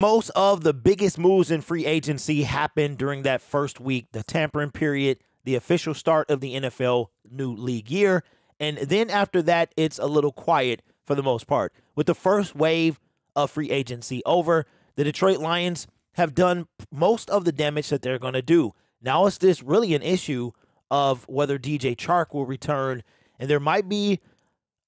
Most of the biggest moves in free agency happened during that first week, the tampering period, the official start of the NFL new league year. And then after that, it's a little quiet for the most part. With the first wave of free agency over, the Detroit Lions have done most of the damage that they're going to do. Now it's this really an issue of whether DJ Chark will return, and there might be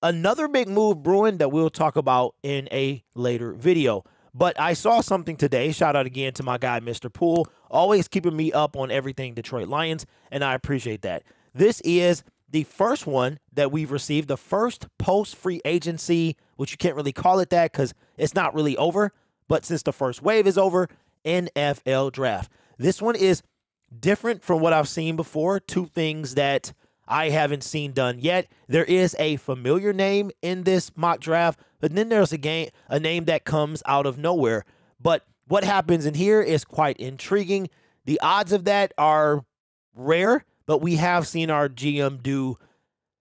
another big move brewing that we'll talk about in a later video. But I saw something today. Shout out again to my guy, Mr. Poole, always keeping me up on everything Detroit Lions, and I appreciate that. This is the first one that we've received, the first post-free agency, which you can't really call it that because it's not really over, but since the first wave is over, NFL draft. This one is different from what I've seen before. Two things that I haven't seen done yet. There is a familiar name in this mock draft, but then there's a name that comes out of nowhere. But what happens in here is quite intriguing. The odds of that are rare, but we have seen our GM do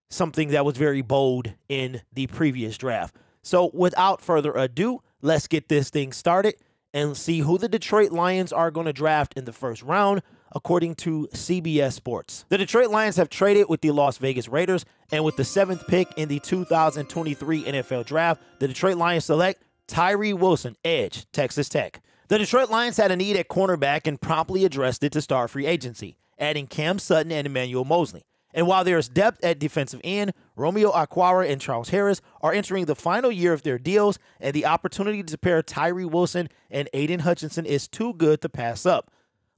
something that was very bold in the previous draft. So without further ado, let's get this thing started and see who the Detroit Lions are going to draft in the first round, according to CBS Sports. The Detroit Lions have traded with the Las Vegas Raiders, and with the 7th pick in the 2023 NFL Draft, the Detroit Lions select Tyree Wilson, edge, Texas Tech. The Detroit Lions had a need at cornerback and promptly addressed it to start free agency, adding Cam Sutton and Emmanuel Mosley. And while there is depth at defensive end, Romeo Aquara and Charles Harris are entering the final year of their deals, and the opportunity to pair Tyree Wilson and Aiden Hutchinson is too good to pass up.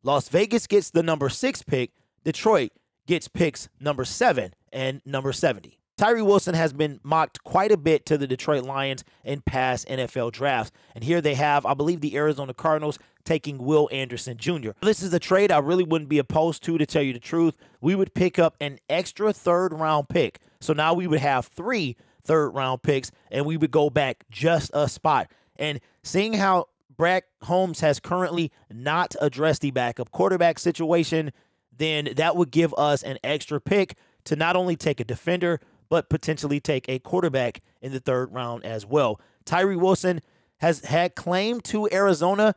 Las Vegas gets the number 6 pick. Detroit gets picks number 7 and number 70. Tyree Wilson has been mocked quite a bit to the Detroit Lions in past NFL drafts. And here they have, I believe, the Arizona Cardinals taking Will Anderson Jr. This is a trade I really wouldn't be opposed to tell you the truth. We would pick up an extra third-round pick. So now we would have 3 third-round picks, and we would go back just a spot. And seeing how Brad Holmes has currently not addressed the backup quarterback situation, then that would give us an extra pick to not only take a defender, but potentially take a quarterback in the 3rd round as well. Tyree Wilson has had claim to Arizona.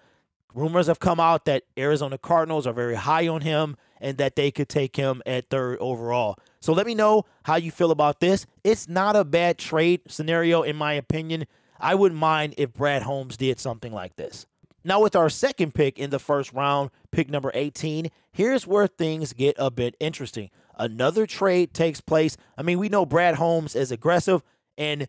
Rumors have come out that Arizona Cardinals are very high on him and that they could take him at 3rd overall. So let me know how you feel about this. It's not a bad trade scenario, in my opinion. I wouldn't mind if Brad Holmes did something like this. Now with our 2nd pick in the 1st round, pick number 18, here's where things get a bit interesting. Another trade takes place. I mean, we know Brad Holmes is aggressive, and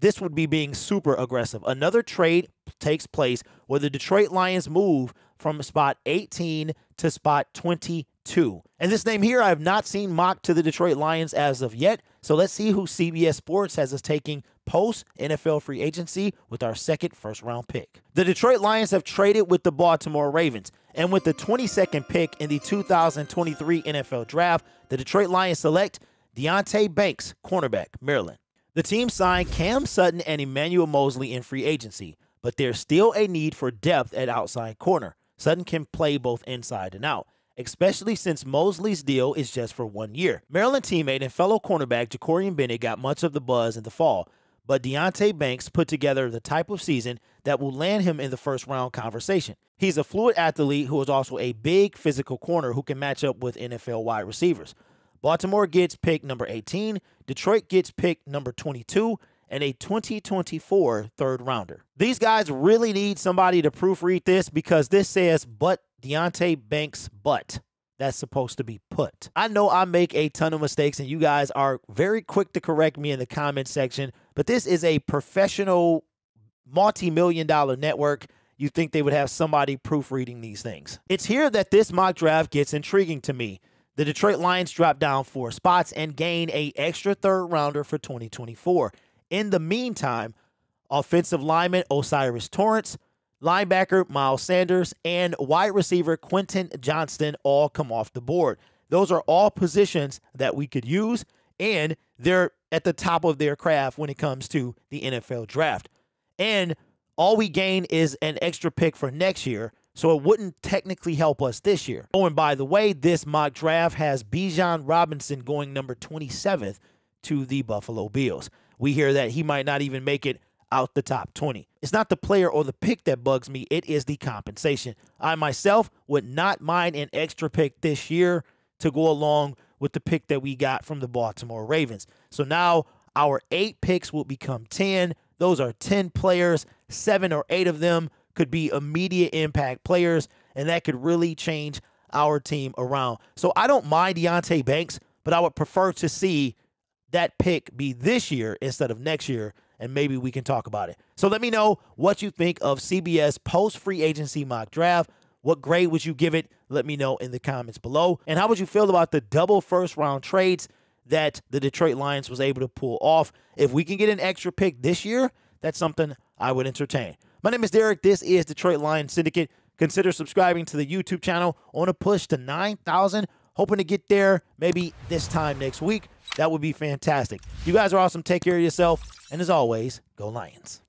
this would be being super aggressive. Another trade takes place where the Detroit Lions move from spot 18 to spot 22. And this name here I have not seen mocked to the Detroit Lions as of yet, so let's see who CBS Sports has us taking post-NFL free agency with our 2nd first-round pick. The Detroit Lions have traded with the Baltimore Ravens, and with the 22nd pick in the 2023 NFL Draft, the Detroit Lions select Deonte Banks, cornerback, Maryland. The team signed Cam Sutton and Emmanuel Mosley in free agency, but there's still a need for depth at outside corner. Sutton can play both inside and out, especially since Mosley's deal is just for 1 year. Maryland teammate and fellow cornerback Jacorian Bennett got much of the buzz in the fall, but Deonte Banks put together the type of season that will land him in the first-round conversation. He's a fluid athlete who is also a big physical corner who can match up with NFL wide receivers. Baltimore gets pick number 18, Detroit gets pick number 22, and a 2024 third-rounder. These guys really need somebody to proofread this because this says, but Deonte Banks, but. That's supposed to be put. I know I make a ton of mistakes, and you guys are very quick to correct me in the comment section, but this is a professional multi-million-dollar network. You think they would have somebody proofreading these things. It's here that this mock draft gets intriguing to me. The Detroit Lions drop down 4 spots and gain an extra third-rounder for 2024. In the meantime, offensive lineman Osiris Torrance, linebacker Miles Sanders, and wide receiver Quentin Johnston all come off the board. Those are all positions that we could use, and they're at the top of their craft when it comes to the NFL draft. And all we gain is an extra pick for next year, so it wouldn't technically help us this year. Oh, and by the way, this mock draft has Bijan Robinson going number 27th to the Buffalo Bills. We hear that he might not even make it out the top 20. It's not the player or the pick that bugs me. It is the compensation. I myself would not mind an extra pick this year to go along with the pick that we got from the Baltimore Ravens. So now our 8 picks will become 10. Those are 10 players. 7 or 8 of them could be immediate impact players, and that could really change our team around. So I don't mind Deonte Banks, but I would prefer to see that pick be this year instead of next year, and maybe we can talk about it. So let me know what you think of CBS post-free agency mock draft. What grade would you give it? Let me know in the comments below. And how would you feel about the double first-round trades that the Detroit Lions was able to pull off? If we can get an extra pick this year, that's something I would entertain. My name is Derek. This is Detroit Lions Syndicate. Consider subscribing to the YouTube channel on a push to 9,000. Hoping to get there maybe this time next week. That would be fantastic. You guys are awesome. Take care of yourself. And as always, go Lions.